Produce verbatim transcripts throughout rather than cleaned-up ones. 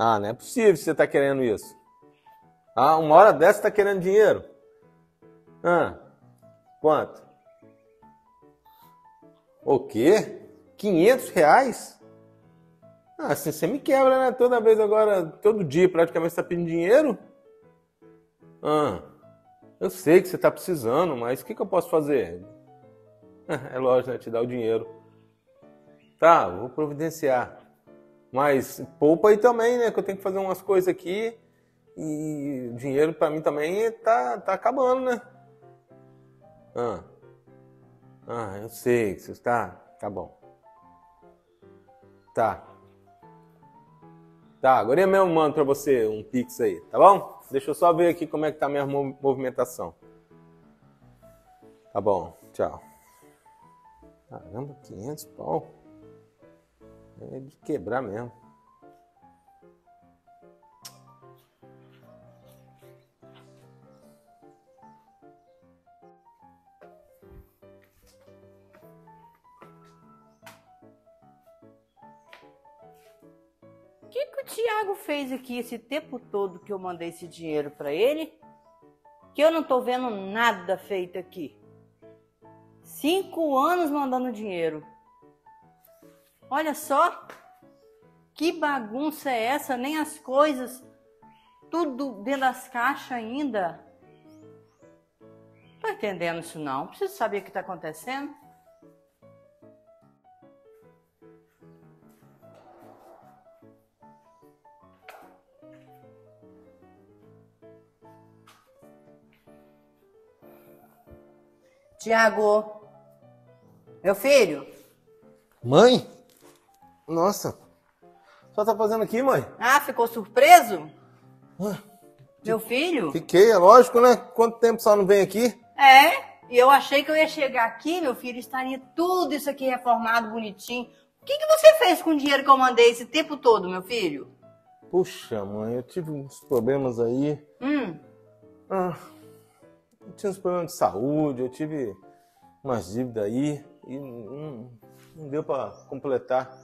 Ah, não é possível que você está querendo isso. Ah, uma hora dessa está querendo dinheiro. Ah, quanto? O quê? quinhentos reais? Ah, assim você me quebra, né? Toda vez agora, todo dia praticamente você está pedindo dinheiro. Ah, eu sei que você está precisando, mas o que, que eu posso fazer? Ah, é lógico, né? Te dar o dinheiro. Tá, vou providenciar. Mas poupa aí também, né? Que eu tenho que fazer umas coisas aqui. E o dinheiro pra mim também tá, tá acabando, né? Ah, ah eu sei que você está... Tá bom. Tá. Tá, agora eu mesmo mando pra você um Pix aí, tá bom? Deixa eu só ver aqui como é que tá a minha movimentação. Tá bom, tchau. Caramba, quinhentos pau. É de quebrar mesmo. O que que o Thiago fez aqui esse tempo todo que eu mandei esse dinheiro pra ele? Que eu não tô vendo nada feito aqui. Cinco anos mandando dinheiro. Olha só, que bagunça é essa? Nem as coisas, tudo dentro das caixas ainda. Não tô entendendo isso não, preciso saber o que tá acontecendo. Thiago, meu filho. Mãe? Nossa, só tá fazendo aqui, mãe? Ah, ficou surpreso? Ah, meu filho? Fiquei, é lógico, né? Quanto tempo só não vem aqui? É, e eu achei que eu ia chegar aqui, meu filho, estaria tudo isso aqui reformado, bonitinho. O que que você fez com o dinheiro que eu mandei esse tempo todo, meu filho? Puxa, mãe, eu tive uns problemas aí. Hum. Ah, eu tinha uns problemas de saúde, eu tive umas dívidas aí e hum, não deu pra completar.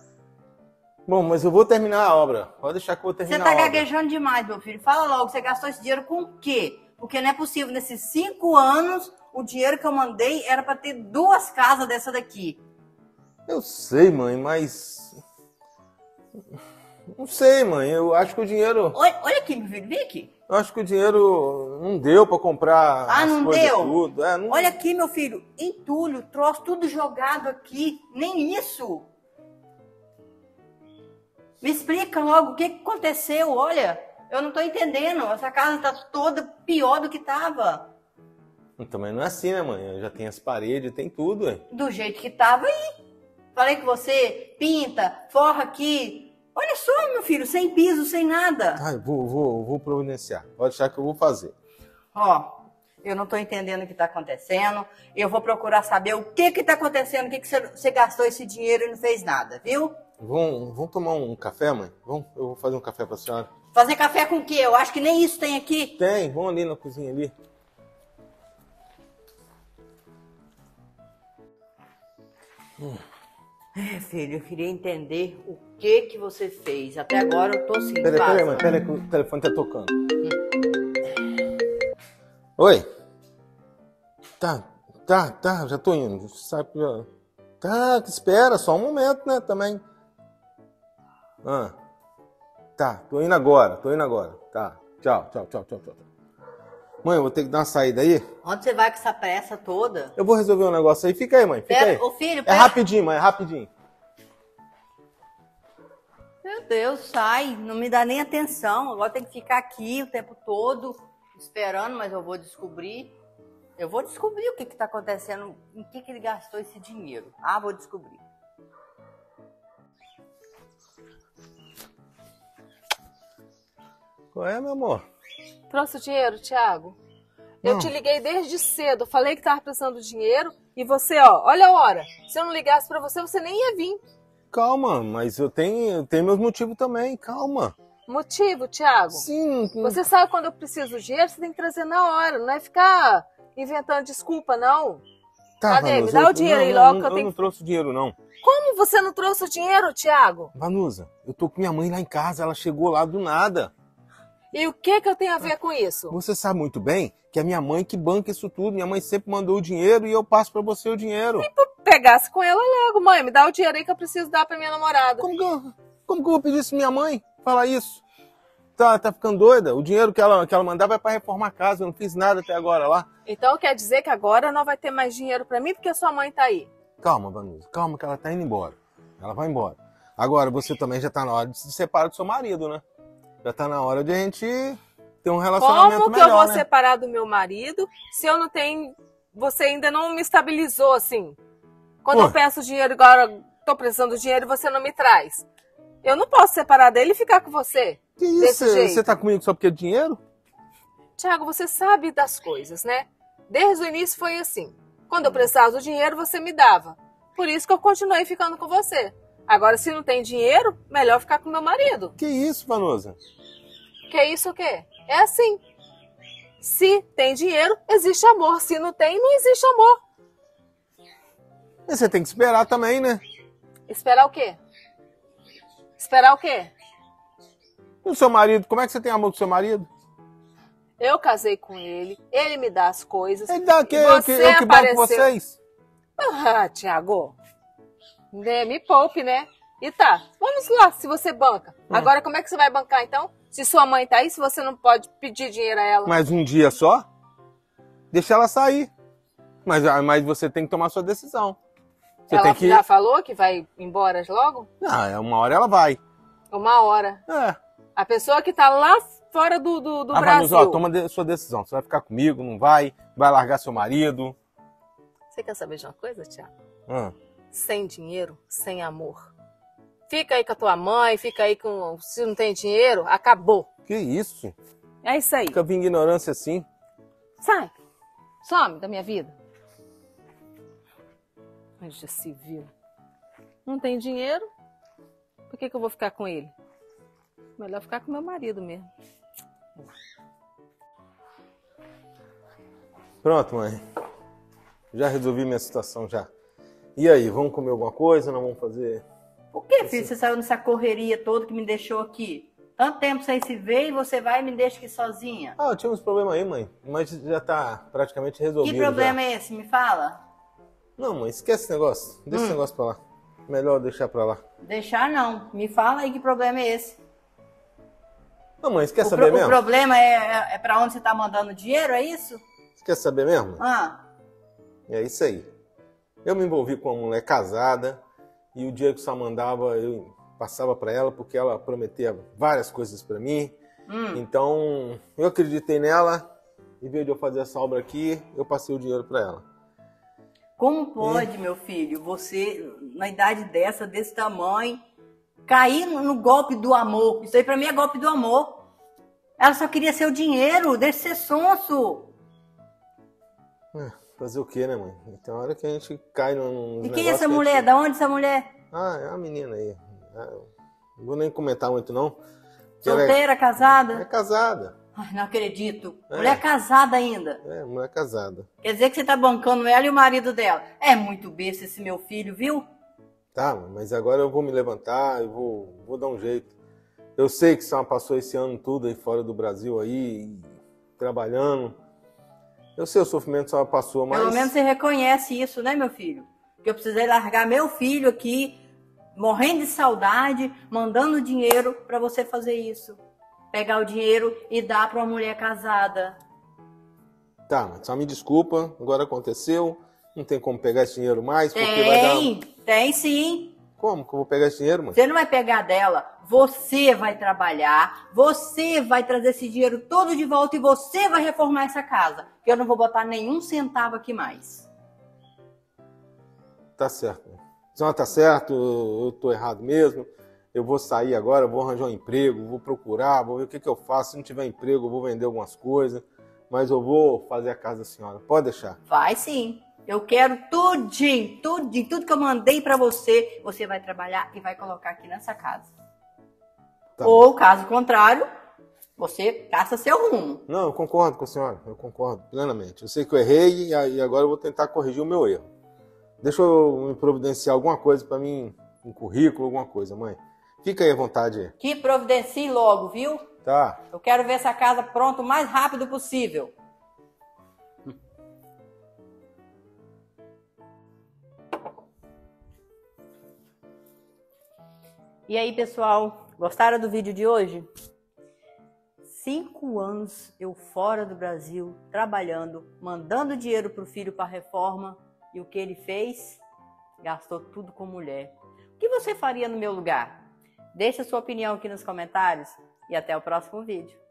Bom, mas eu vou terminar a obra. Pode deixar que eu vou terminar a obra. Você tá gaguejando demais, meu filho. Fala logo, você gastou esse dinheiro com o quê? Porque não é possível. Nesses cinco anos, o dinheiro que eu mandei era pra ter duas casas dessa daqui. Eu sei, mãe, mas... Não sei, mãe. Eu acho que o dinheiro... Olha, olha aqui, meu filho. Vem aqui. Eu acho que o dinheiro não deu pra comprar ah, as não coisas deu? Tudo. É, não... Olha aqui, meu filho. Entulho, troço, tudo jogado aqui. Nem isso. Me explica logo o que aconteceu, olha, eu não tô entendendo, essa casa tá toda pior do que tava. Também não é assim, né, mãe? Já tem as paredes, tem tudo, hein? Do jeito que tava aí. Falei que você pinta, forra aqui. Olha só, meu filho, sem piso, sem nada. Ah, eu vou, vou, vou providenciar, pode achar que eu vou fazer. Ó, eu não tô entendendo o que tá acontecendo, eu vou procurar saber o que que tá acontecendo, o que que você gastou esse dinheiro e não fez nada, viu? Vamos, vamos tomar um café, mãe? Vamos, eu vou fazer um café pra senhora. Fazer café com o quê? Eu acho que nem isso tem aqui. Tem, vamos ali na cozinha ali. Hum. É, filho, eu queria entender o que que você fez. Até agora eu tô sem pera, passa. Peraí, mãe, peraí que o telefone tá tocando. Hum. Oi? Tá, tá, tá, já tô indo. Sabe, já... Tá, espera, só um momento, né, também. Ah, tá, tô indo agora, tô indo agora. Tá, tchau, tchau, tchau, tchau, tchau. Mãe, eu vou ter que dar uma saída aí. Onde você vai com essa pressa toda? Eu vou resolver um negócio aí. Fica aí, mãe, fica pera, aí. Ô filho, pera... É rapidinho, mãe, é rapidinho. Meu Deus, sai, não me dá nem atenção. Agora tem que ficar aqui o tempo todo, esperando, mas eu vou descobrir. Eu vou descobrir o que que tá acontecendo, em que que ele gastou esse dinheiro. Ah, vou descobrir. Qual é, meu amor? Trouxe o dinheiro, Thiago? Eu te liguei desde cedo, falei que tava precisando do dinheiro e você, ó, olha a hora. Se eu não ligasse pra você, você nem ia vir. Calma, mas eu tenho, eu tenho meus motivos também, calma. Motivo, Thiago? Sim. Você sabe quando eu preciso do dinheiro, você tem que trazer na hora, não é ficar inventando desculpa, não. Tá, Cadê? Vanusa, me dá eu... o dinheiro não, aí logo. Não, que eu, eu tenho... não trouxe o dinheiro, não. Como você não trouxe o dinheiro, Thiago? Vanusa, eu tô com minha mãe lá em casa, ela chegou lá do nada. E o que que eu tenho a ver com isso? Você sabe muito bem que é minha mãe que banca isso tudo. Minha mãe sempre mandou o dinheiro e eu passo pra você o dinheiro. E tu pegasse com ela logo, mãe. Me dá o dinheiro aí que eu preciso dar pra minha namorada. Como que eu, como que eu vou pedir isso pra minha mãe? Falar isso? Tá, tá ficando doida? O dinheiro que ela, que ela mandar vai pra reformar a casa. Eu não fiz nada até agora lá. Então quer dizer que agora não vai ter mais dinheiro pra mim porque a sua mãe tá aí? Calma, Vanusa. Calma que ela tá indo embora. Ela vai embora. Agora você também já tá na hora de se separar do seu marido, né? Já tá na hora de a gente ter um relacionamento melhor, Como que melhor, eu vou né? separar do meu marido se eu não tenho... Você ainda não me estabilizou, assim. Quando Pô. eu peço dinheiro, agora tô precisando de dinheiro e você não me traz. Eu não posso separar dele e ficar com você. Que isso? Você tá comigo só porque é dinheiro? Thiago, você sabe das coisas, né? Desde o início foi assim. Quando eu precisava do dinheiro, você me dava. Por isso que eu continuei ficando com você. Agora, se não tem dinheiro, melhor ficar com meu marido. Que isso, Vanusa? Que isso o quê? É assim. Se tem dinheiro, existe amor. Se não tem, não existe amor. E você tem que esperar também, né? Esperar o quê? Esperar o quê? O seu marido. Como é que você tem amor com o seu marido? Eu casei com ele. Ele me dá as coisas. Ele dá o quê? Eu que, eu que banco vocês? Ah, Thiago... Me poupe, né? E tá, vamos lá, se você banca. Hum. Agora, como é que você vai bancar, então? Se sua mãe tá aí, se você não pode pedir dinheiro a ela. Mas um dia só? Deixa ela sair. Mas, mas você tem que tomar sua decisão. Você ela tem que... já falou que vai embora logo? Não, uma hora ela vai. Uma hora? É. A pessoa que tá lá fora do, do, do ah, Brasil. Mas, ó, toma de, sua decisão. Você vai ficar comigo, não vai? Vai largar seu marido? Você quer saber de uma coisa, Thiago? Hum. Sem dinheiro, sem amor. Fica aí com a tua mãe, fica aí com... Se não tem dinheiro, acabou. Que isso? É isso aí. Fica vindo ignorância assim. Sai. Some da minha vida. Já se viu. Não tem dinheiro, por que que eu vou ficar com ele? Melhor ficar com meu marido mesmo. Pronto, mãe. Já resolvi minha situação, já. E aí, vamos comer alguma coisa? Não vamos fazer... Por que, filho? Você saiu nessa correria toda que me deixou aqui? Tanto tempo sem se ver e você vai e me deixa aqui sozinha? Ah, eu tinha uns problemas aí, mãe. Mas já tá praticamente resolvido. Que problema já. é esse? Me fala. Não, mãe. Esquece esse negócio. Deixa hum. esse negócio pra lá. Melhor deixar pra lá. Deixar não. Me fala aí que problema é esse. Não, mãe. Você quer o saber mesmo? O problema é, é, é pra onde você tá mandando dinheiro, é isso? Você quer saber mesmo? Ah. É isso aí. Eu me envolvi com uma mulher casada e o dia que só mandava eu passava para ela porque ela prometia várias coisas para mim. Hum. Então eu acreditei nela. Em vez de eu fazer essa obra aqui, eu passei o dinheiro para ela. Como pode, e... meu filho, você na idade dessa, desse tamanho, cair no golpe do amor? Isso aí para mim é golpe do amor. Ela só queria seu dinheiro, deixa ser sonso. É. Fazer o que, né, mãe? Tem hora que a gente cai num... E quem é essa que mulher? Gente... Da onde essa mulher? Ah, é uma menina aí. Não vou nem comentar muito, não. Solteira, é... casada? É casada. Ai, não acredito. É. Mulher casada ainda. É, mulher casada. Quer dizer que você tá bancando ela e o marido dela. É muito besta esse meu filho, viu? Tá, mas agora eu vou me levantar, eu vou, vou dar um jeito. Eu sei que só passou esse ano tudo aí fora do Brasil aí, trabalhando... Eu sei, o sofrimento só passou, mas... Pelo menos você reconhece isso, né, meu filho? Que eu precisei largar meu filho aqui, morrendo de saudade, mandando dinheiro pra você fazer isso. Pegar o dinheiro e dar pra uma mulher casada. Tá, mas só me desculpa, agora aconteceu, não tem como pegar esse dinheiro mais, porque tem, vai dar... Tem sim. Como que eu vou pegar esse dinheiro, mãe? Você não vai pegar dela, você vai trabalhar, você vai trazer esse dinheiro todo de volta e você vai reformar essa casa. Que eu não vou botar nenhum centavo aqui mais. Tá certo. Não, tá certo, eu tô errado mesmo. Eu vou sair agora, vou arranjar um emprego, vou procurar, vou ver o que que eu faço. Se não tiver emprego, eu vou vender algumas coisas. Mas eu vou fazer a casa da senhora, pode deixar? Vai sim. Eu quero tudinho, tudinho, tudo que eu mandei pra você, você vai trabalhar e vai colocar aqui nessa casa. Tá. Ou, caso contrário... Você traça seu rumo. Não, eu concordo com a senhora. Eu concordo plenamente. Eu sei que eu errei e agora eu vou tentar corrigir o meu erro. Deixa eu me providenciar alguma coisa para mim, um currículo, alguma coisa, mãe. Fica aí à vontade. Que providencie logo, viu? Tá. Eu quero ver essa casa pronta o mais rápido possível. E aí, pessoal, gostaram do vídeo de hoje? Cinco anos eu fora do Brasil, trabalhando, mandando dinheiro pro filho para reforma, e o que ele fez? Gastou tudo com mulher. O que você faria no meu lugar? Deixa sua opinião aqui nos comentários e até o próximo vídeo.